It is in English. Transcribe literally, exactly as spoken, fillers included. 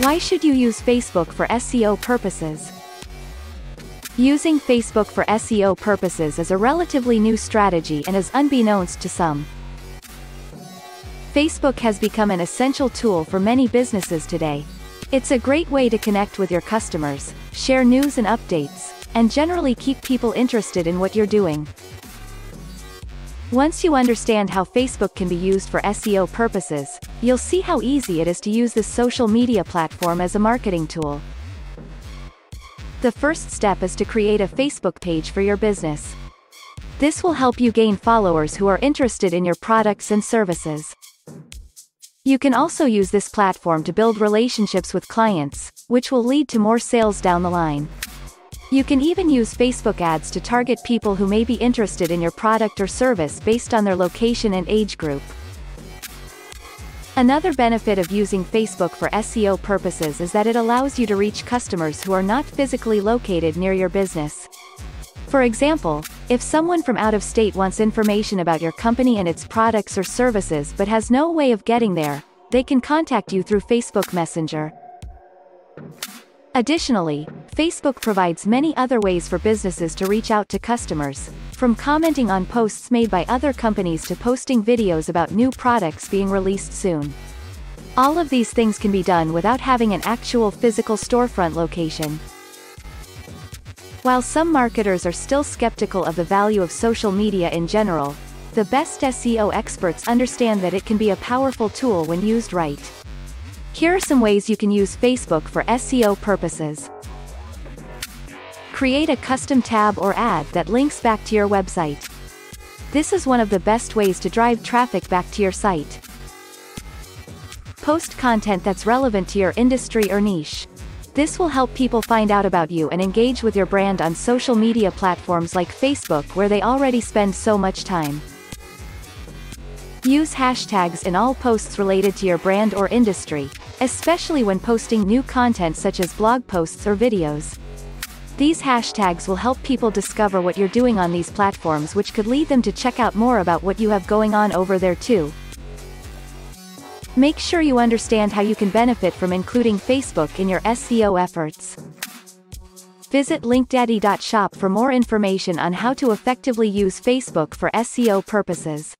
Why should you use Facebook for S E O purposes? Using Facebook for S E O purposes is a relatively new strategy and is unbeknownst to some. Facebook has become an essential tool for many businesses today. It's a great way to connect with your customers, share news and updates, and generally keep people interested in what you're doing. Once you understand how Facebook can be used for S E O purposes, you'll see how easy it is to use this social media platform as a marketing tool. The first step is to create a Facebook page for your business. This will help you gain followers who are interested in your products and services. You can also use this platform to build relationships with clients, which will lead to more sales down the line. You can even use Facebook ads to target people who may be interested in your product or service based on their location and age group. Another benefit of using Facebook for S E O purposes is that it allows you to reach customers who are not physically located near your business. For example, if someone from out of state wants information about your company and its products or services but has no way of getting there, they can contact you through Facebook Messenger. Additionally, Facebook provides many other ways for businesses to reach out to customers, from commenting on posts made by other companies to posting videos about new products being released soon. All of these things can be done without having an actual physical storefront location. While some marketers are still skeptical of the value of social media in general, the best S E O experts understand that it can be a powerful tool when used right. Here are some ways you can use Facebook for S E O purposes. Create a custom tab or ad that links back to your website. This is one of the best ways to drive traffic back to your site. Post content that's relevant to your industry or niche. This will help people find out about you and engage with your brand on social media platforms like Facebook, where they already spend so much time. Use hashtags in all posts related to your brand or industry, especially when posting new content such as blog posts or videos. These hashtags will help people discover what you're doing on these platforms, which could lead them to check out more about what you have going on over there too. Make sure you understand how you can benefit from including Facebook in your S E O efforts. Visit LinkDaddy dot shop for more information on how to effectively use Facebook for S E O purposes.